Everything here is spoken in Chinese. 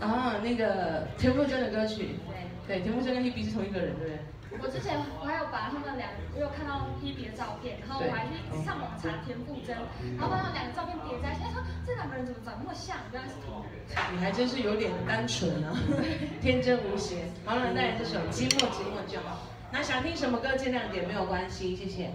啊，那个田馥甄的歌曲。对，田馥甄跟 Hebe 是同一个人，对不对？我之前我还有把他们两，我有看到 Hebe 的照片，然后我还去上网查田馥甄，然后把他们两个照片叠在一起，说这两个人怎么长那么像？原来是同人。你还真是有点单纯啊，天真无邪。毛人带来这首《寂寞寂寞就好》，那想听什么歌尽量点，没有关系，谢谢。